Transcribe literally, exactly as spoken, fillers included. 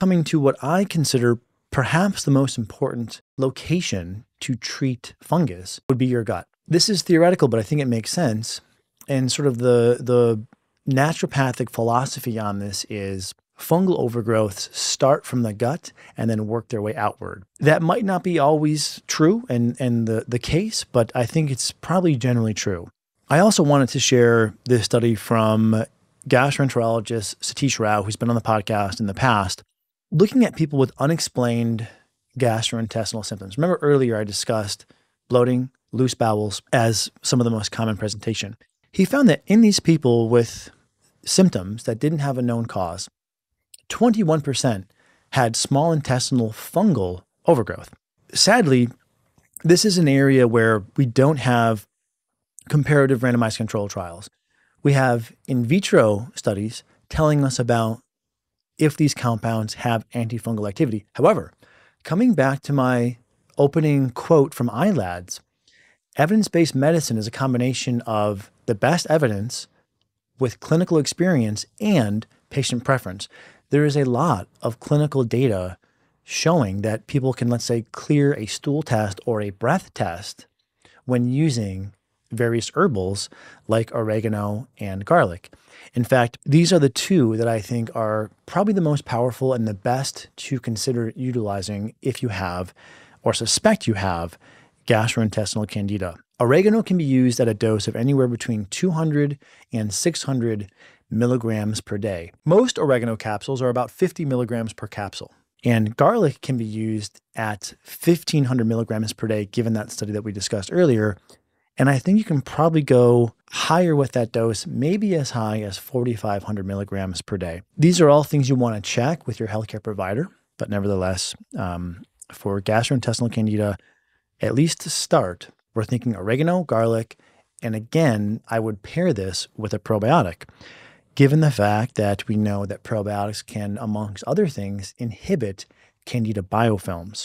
coming to what I consider perhaps the most important location to treat fungus would be your gut. This is theoretical, but I think it makes sense. And sort of the, the naturopathic philosophy on this is fungal overgrowths start from the gut and then work their way outward. That might not be always true and, and the, the case, but I think it's probably generally true. I also wanted to share this study from gastroenterologist Satish Rao, who's been on the podcast in the past, looking at people with unexplained gastrointestinal symptoms. Remember earlier I discussed bloating, loose bowels as some of the most common presentation. He found that in these people with symptoms that didn't have a known cause, twenty-one percent had small intestinal fungal overgrowth. Sadly, this is an area where we don't have comparative randomized control trials. We have in vitro studies telling us about if these compounds have antifungal activity. However, coming back to my opening quote from I LADS, evidence-based medicine is a combination of the best evidence with clinical experience and patient preference. There is a lot of clinical data showing that people can, let's say, clear a stool test or a breath test when using various herbals like oregano and garlic. In fact, these are the two that I think are probably the most powerful and the best to consider utilizing if you have or suspect you have gastrointestinal candida. Oregano can be used at a dose of anywhere between two hundred and six hundred milligrams per day. Most oregano capsules are about fifty milligrams per capsule. And garlic can be used at fifteen hundred milligrams per day, given that study that we discussed earlier. And I think you can probably go higher with that dose, maybe as high as forty-five hundred milligrams per day. These are all things you want to check with your healthcare provider. But nevertheless, um, for gastrointestinal candida, at least to start, we're thinking oregano, garlic, and again, I would pair this with a probiotic, given the fact that we know that probiotics can, amongst other things, inhibit candida biofilms.